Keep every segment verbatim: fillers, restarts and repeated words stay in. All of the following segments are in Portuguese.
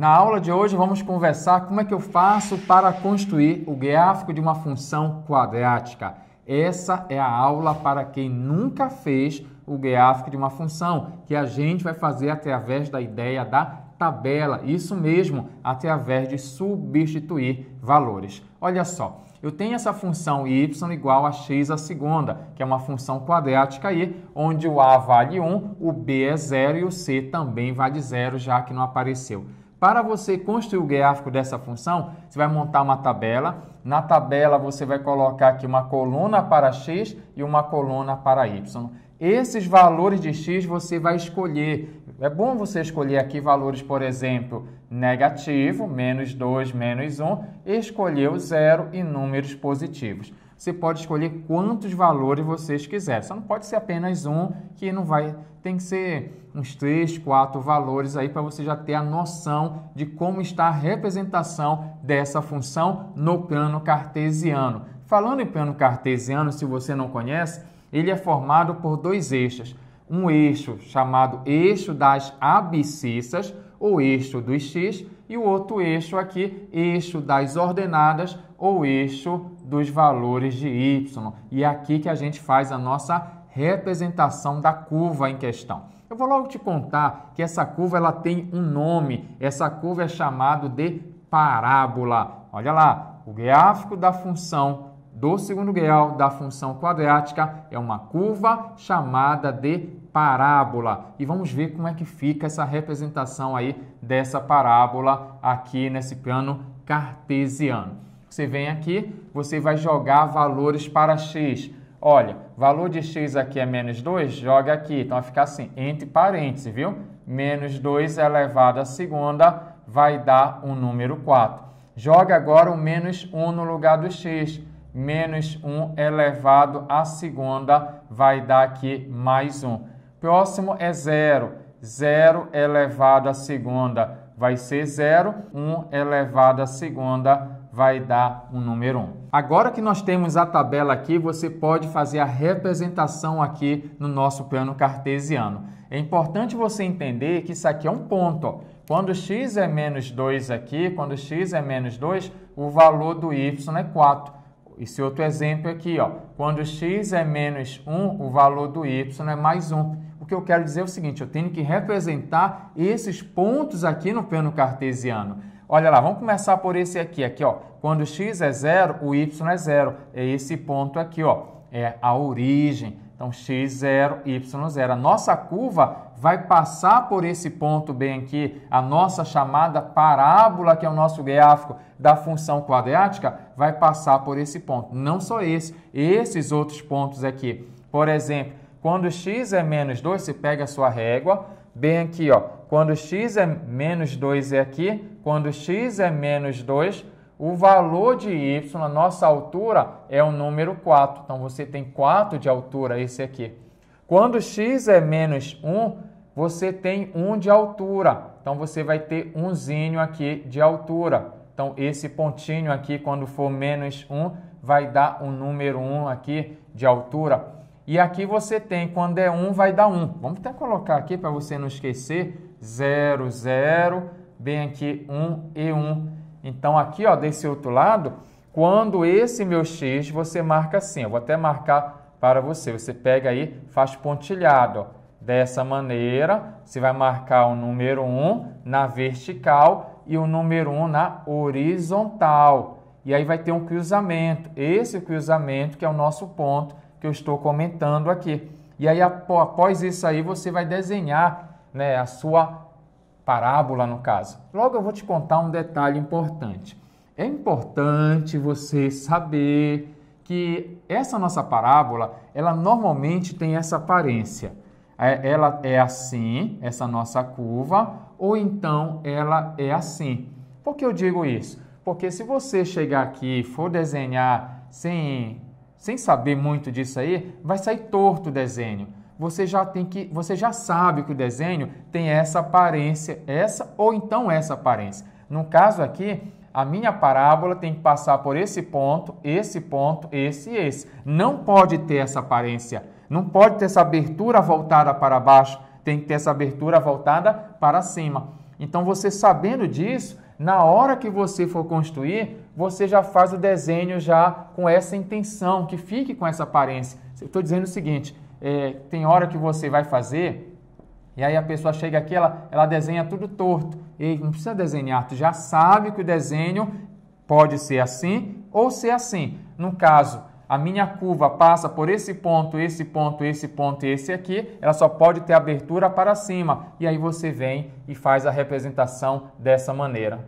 Na aula de hoje vamos conversar como é que eu faço para construir o gráfico de uma função quadrática. Essa é a aula para quem nunca fez o gráfico de uma função, que a gente vai fazer através da ideia da tabela, isso mesmo, através de substituir valores. Olha só, eu tenho essa função y igual a x à segunda, que é uma função quadrática aí, onde o a vale um, o b é zero e o c também vale zero, já que não apareceu. Para você construir o gráfico dessa função, você vai montar uma tabela. Na tabela, você vai colocar aqui uma coluna para x e uma coluna para y. Esses valores de x você vai escolher. É bom você escolher aqui valores, por exemplo, negativo, menos dois, menos um, escolher o zero e números positivos. Você pode escolher quantos valores vocês quiserem. Só não pode ser apenas um, que não vai... Tem que ser uns três, quatro valores aí para você já ter a noção de como está a representação dessa função no plano cartesiano. Falando em plano cartesiano, se você não conhece, ele é formado por dois eixos. Um eixo chamado eixo das abscissas, ou eixo dos x, e o outro eixo aqui, eixo das ordenadas, ou eixo dos valores de y. E é aqui que a gente faz a nossa representação da curva em questão. Eu vou logo te contar que essa curva ela tem um nome. Essa curva é chamada de parábola. Olha lá, o gráfico da função do segundo grau da função quadrática é uma curva chamada de parábola. E vamos ver como é que fica essa representação aí dessa parábola aqui nesse plano cartesiano. Você vem aqui, você vai jogar valores para x. Olha, valor de x aqui é menos dois, joga aqui. Então vai ficar assim, entre parênteses, viu? Menos dois elevado à segunda vai dar um número quatro. Joga agora o menos um no lugar do x. Menos um elevado à segunda vai dar aqui mais um. Próximo é zero. zero elevado à segunda vai ser zero. um elevado à segunda vai dar um número um. Agora que nós temos a tabela aqui, você pode fazer a representação aqui no nosso plano cartesiano. É importante você entender que isso aqui é um ponto. Ó. Quando x é menos dois aqui, quando x é menos dois, o valor do y é quatro. Esse outro exemplo aqui, ó, quando x é menos um, o valor do y é mais um. O que eu quero dizer é o seguinte, eu tenho que representar esses pontos aqui no plano cartesiano. Olha lá, vamos começar por esse aqui, aqui, ó. Quando x é zero, o y é zero. É esse ponto aqui, ó. É a origem. Então, x zero, y zero. A nossa curva vai passar por esse ponto bem aqui. A nossa chamada parábola, que é o nosso gráfico da função quadrática, vai passar por esse ponto. Não só esse, esses outros pontos aqui. Por exemplo, quando x é menos dois, você pega a sua régua, bem aqui, ó. Quando x é menos dois é aqui, quando x é menos dois, o valor de y, a nossa altura, é o número quatro. Então, você tem quatro de altura, esse aqui. Quando x é menos um, você tem um de altura. Então, você vai ter umzinho aqui de altura. Então, esse pontinho aqui, quando for menos um, vai dar um número um aqui de altura. E aqui você tem, quando é um, vai dar um. Vamos até colocar aqui para você não esquecer. zero, zero, bem aqui um e um. Então, aqui, ó, desse outro lado, quando esse meu x, você marca assim. Eu vou até marcar para você. Você pega aí, faz pontilhado. Ó. Dessa maneira, você vai marcar o número um na vertical e o número um na horizontal. E aí vai ter um cruzamento. Esse cruzamento que é o nosso ponto que eu estou comentando aqui. E aí, após isso aí, você vai desenhar, né, a sua parábola, no caso. Logo eu vou te contar um detalhe importante. É importante você saber que essa nossa parábola, ela normalmente tem essa aparência. Ela é assim, essa nossa curva, ou então ela é assim. Por que eu digo isso? Porque se você chegar aqui e for desenhar sem, sem saber muito disso aí, vai sair torto o desenho. Você já tem que, você já sabe que o desenho tem essa aparência, essa ou então essa aparência. No caso aqui, a minha parábola tem que passar por esse ponto, esse ponto, esse e esse. Não pode ter essa aparência, não pode ter essa abertura voltada para baixo, tem que ter essa abertura voltada para cima. Então, você sabendo disso, na hora que você for construir, você já faz o desenho já com essa intenção, que fique com essa aparência. Eu estou dizendo o seguinte, é, tem hora que você vai fazer, e aí a pessoa chega aqui, ela, ela desenha tudo torto. E não precisa desenhar, tu já sabe que o desenho pode ser assim ou ser assim. No caso, a minha curva passa por esse ponto, esse ponto, esse ponto e esse aqui, ela só pode ter abertura para cima. E aí você vem e faz a representação dessa maneira.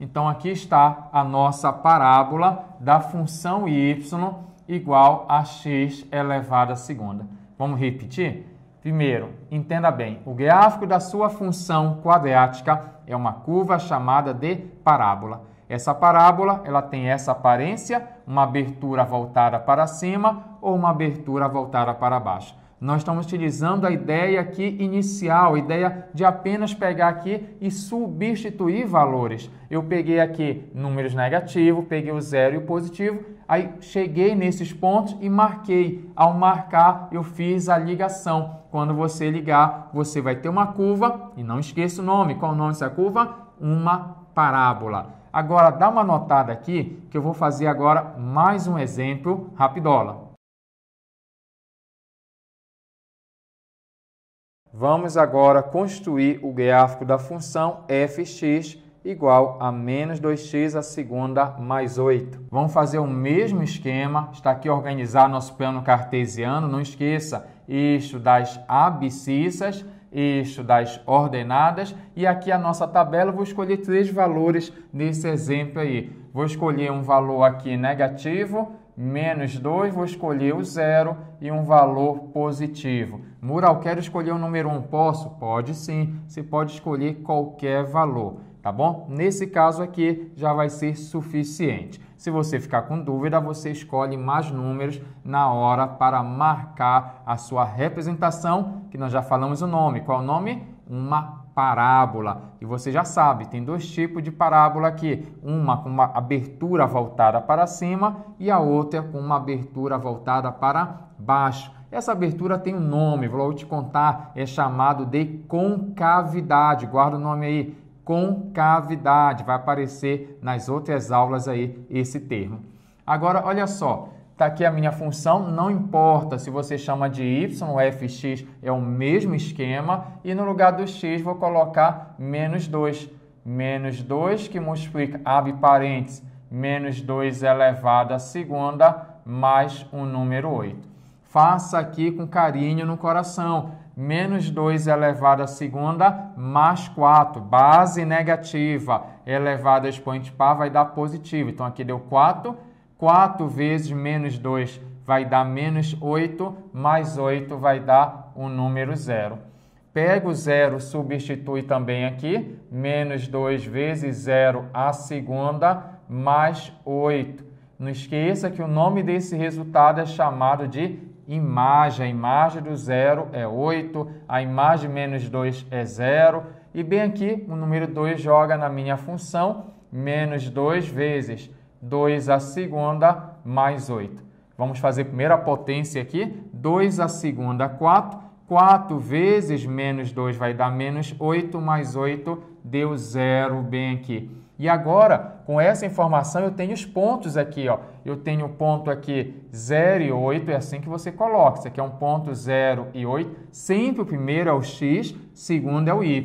Então aqui está a nossa parábola da função y igual a x elevado à segunda. Vamos repetir? Primeiro, entenda bem, o gráfico da sua função quadrática é uma curva chamada de parábola. Essa parábola, ela tem essa aparência, uma abertura voltada para cima ou uma abertura voltada para baixo. Nós estamos utilizando a ideia aqui inicial, a ideia de apenas pegar aqui e substituir valores. Eu peguei aqui números negativos, peguei o zero e o positivo, aí cheguei nesses pontos e marquei. Ao marcar, eu fiz a ligação. Quando você ligar, você vai ter uma curva, e não esqueça o nome. Qual o nome dessa curva? Uma parábola. Agora, dá uma notada aqui, que eu vou fazer agora mais um exemplo rapidola. Vamos agora construir o gráfico da função fx igual a menos dois x à segunda mais oito. Vamos fazer o mesmo esquema, está aqui organizado nosso plano cartesiano, não esqueça, eixo das abscissas, eixo das ordenadas, e aqui a nossa tabela, eu vou escolher três valores nesse exemplo aí. Vou escolher um valor aqui negativo, menos dois, vou escolher o zero e um valor positivo. Mural, quero escolher o número um, posso? Pode sim, você pode escolher qualquer valor, tá bom? Nesse caso aqui já vai ser suficiente. Se você ficar com dúvida, você escolhe mais números na hora para marcar a sua representação, que nós já falamos o nome. Qual é o nome? Uma parábola. E você já sabe, tem dois tipos de parábola aqui. Uma com uma abertura voltada para cima e a outra com uma abertura voltada para baixo. Essa abertura tem um nome, vou te contar, é chamado de concavidade. Guarda o nome aí. Concavidade, vai aparecer nas outras aulas aí esse termo. Agora, olha só, está aqui a minha função, não importa se você chama de y, o fx é o mesmo esquema, e no lugar do x vou colocar menos dois. Menos dois que multiplica, abre parênteses, menos dois elevado à segunda mais o número oito. Faça aqui com carinho no coração. Menos dois elevado à segunda mais quatro, base negativa, elevado a expoente par vai dar positivo. Então, aqui deu quatro, quatro vezes menos dois vai dar menos oito, mais oito vai dar o número zero. Pega o zero, substitui também aqui, menos dois vezes zero à segunda mais oito. Não esqueça que o nome desse resultado é chamado de imagem, a imagem do zero é oito, a imagem menos dois é zero, e bem aqui o número dois joga na minha função, menos dois vezes dois à segunda mais oito. Vamos fazer primeiro a potência aqui, dois à segunda, quatro, quatro vezes menos dois vai dar menos oito, mais oito deu zero, bem aqui. E agora, com essa informação, eu tenho os pontos aqui, ó. Eu tenho o ponto aqui zero e oito, é assim que você coloca. Isso aqui é um ponto zero e oito. Sempre o primeiro é o x, segundo é o y.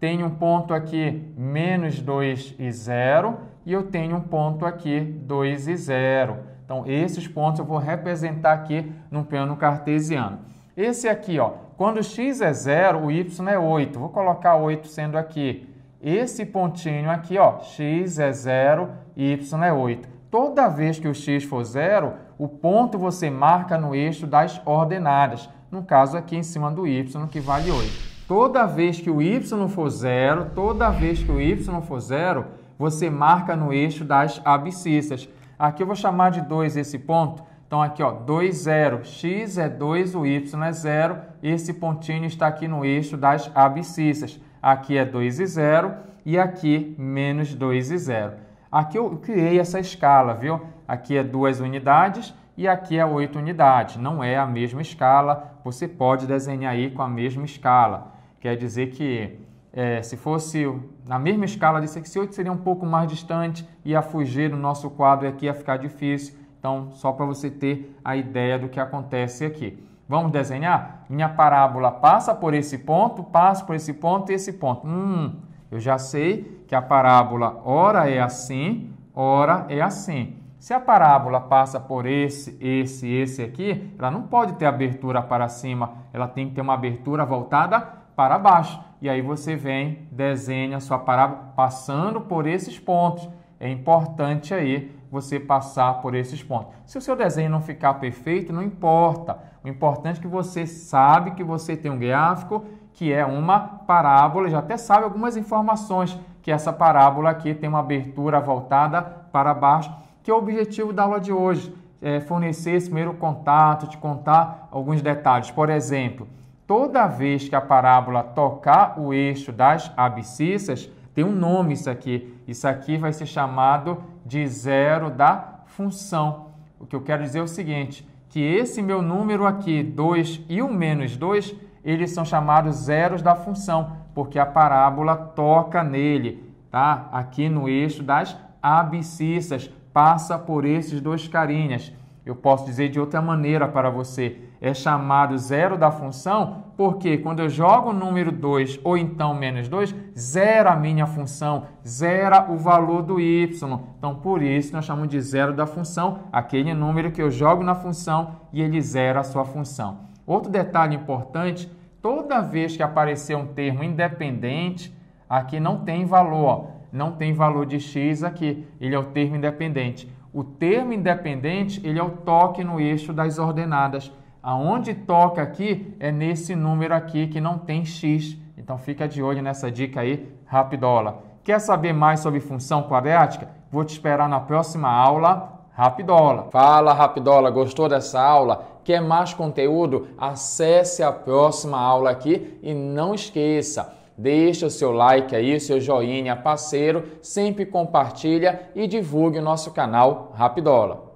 Tenho um ponto aqui menos dois e zero, e eu tenho um ponto aqui dois e zero. Então, esses pontos eu vou representar aqui no plano cartesiano. Esse aqui, ó, quando x é zero, o y é oito. Vou colocar oito sendo aqui. Esse pontinho aqui, ó, x é zero, y é oito. Toda vez que o x for zero, o ponto você marca no eixo das ordenadas. No caso aqui em cima do y, que vale oito. Toda vez que o y for zero, toda vez que o y for zero, você marca no eixo das abscissas. Aqui eu vou chamar de dois esse ponto. Então aqui, ó, dois, zero. X é dois, o y é zero. Esse pontinho está aqui no eixo das abscissas. Aqui é dois e zero e aqui menos dois e zero. Aqui eu criei essa escala, viu? Aqui é duas unidades e aqui é oito unidades. Não é a mesma escala, você pode desenhar aí com a mesma escala. Quer dizer que é, se fosse na mesma escala de sessenta e oito, seria um pouco mais distante, ia fugir do nosso quadro e aqui ia ficar difícil. Então, só para você ter a ideia do que acontece aqui. Vamos desenhar? Minha parábola passa por esse ponto, passa por esse ponto e esse ponto. Hum, eu já sei que a parábola ora é assim, ora é assim. Se a parábola passa por esse, esse e esse aqui, ela não pode ter abertura para cima, ela tem que ter uma abertura voltada para baixo. E aí você vem, desenha a sua parábola passando por esses pontos. É importante aí você passar por esses pontos. Se o seu desenho não ficar perfeito, não importa. O importante é que você sabe que você tem um gráfico que é uma parábola, já até sabe algumas informações, que essa parábola aqui tem uma abertura voltada para baixo, que é o objetivo da aula de hoje, é fornecer esse primeiro contato, te contar alguns detalhes. Por exemplo, toda vez que a parábola tocar o eixo das abscissas, tem um nome isso aqui. Isso aqui vai ser chamado de zero da função. O que eu quero dizer é o seguinte, que esse meu número aqui, dois e o menos dois, eles são chamados zeros da função, porque a parábola toca nele, tá? Aqui no eixo das abscissas, passa por esses dois carinhas. Eu posso dizer de outra maneira para você, é chamado zero da função, porque quando eu jogo o número dois ou então menos dois, zera a minha função, zera o valor do y. Então, por isso, nós chamamos de zero da função, aquele número que eu jogo na função e ele zera a sua função. Outro detalhe importante, toda vez que aparecer um termo independente, aqui não tem valor, ó, não tem valor de x aqui, ele é o termo independente. O termo independente, ele é o toque no eixo das ordenadas. Aonde toca aqui é nesse número aqui que não tem x. Então, fica de olho nessa dica aí, rapidola. Quer saber mais sobre função quadrática? Vou te esperar na próxima aula, rapidola. Fala, rapidola, gostou dessa aula? Quer mais conteúdo? Acesse a próxima aula aqui e não esqueça, deixa o seu like aí, o seu joinha, parceiro, sempre compartilha e divulgue o nosso canal Rapidola.